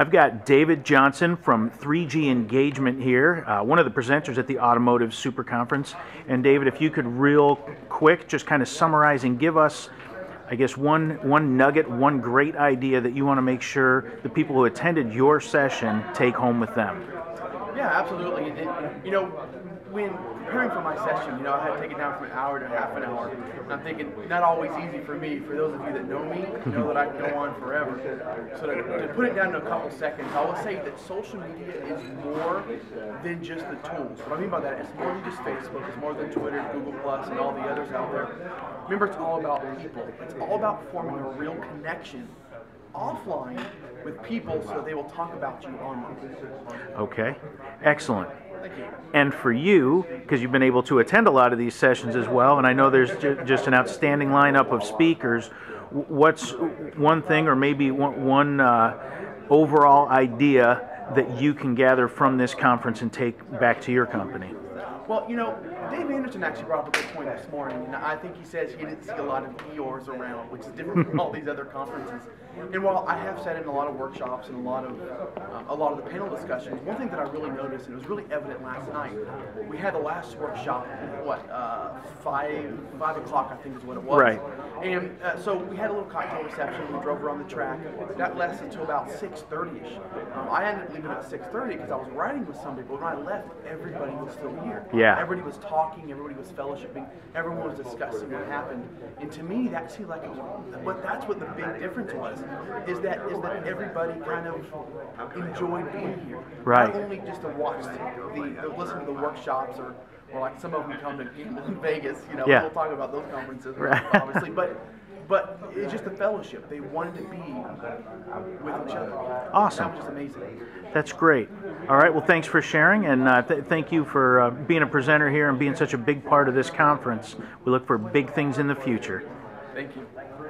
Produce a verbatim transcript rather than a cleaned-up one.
I've got David Johnson from three G Engagement here, uh, one of the presenters at the Automotive Super Conference. And David, if you could real quick just kind of summarize and give us, I guess, one, one nugget, one great idea that you want to make sure the people who attended your session take home with them. Yeah, absolutely. And, you know, when preparing for my session, you know, I had to take it down from an hour to half an hour. And I'm thinking, not always easy for me. For those of you that know me, know that I can go on forever. So to, to put it down to a couple seconds, I would say that social media is more than just the tools. What I mean by that is more than just Facebook, it's more than Twitter, Google Plus, and all the others out there. Remember, it's all about people. It's all about forming a real connection offline with people so they will talk about you online. Okay, excellent. Thank you. And for you, because you've been able to attend a lot of these sessions as well, and I know there's ju just an outstanding lineup of speakers, what's one thing or maybe one, one uh, overall idea that you can gather from this conference and take back to your company? Well, you know, Dave Anderson actually brought up a good point this morning, and I think he says he didn't see a lot of Eeyores around, which is different from all these other conferences. And while I have sat in a lot of workshops and a lot of uh, a lot of the panel discussions, one thing that I really noticed, and it was really evident last night, we had the last workshop at what uh, five five o'clock, I think, is what it was. Right. And uh, so we had a little cocktail reception. We drove around the track. That lasted until about six thirty-ish. Um, I ended up leaving at six thirty because I was riding with somebody, but when I left, everybody was still here. Yeah. Everybody was talking, everybody was fellowshipping, everyone was discussing what happened. And to me, that seemed like it was, but that's what the big difference was, is that is that everybody kind of enjoyed being here. Right. Not only just to watch the, the listen to the workshops, or, or like some of them come to in Vegas, you know, yeah. We'll talk about those conferences, right. Obviously, but But it's just the fellowship. They wanted to be with each other. Awesome. That was just amazing. That's great. All right. Well, thanks for sharing, and uh, th thank you for uh, being a presenter here and being such a big part of this conference. We look for big things in the future. Thank you.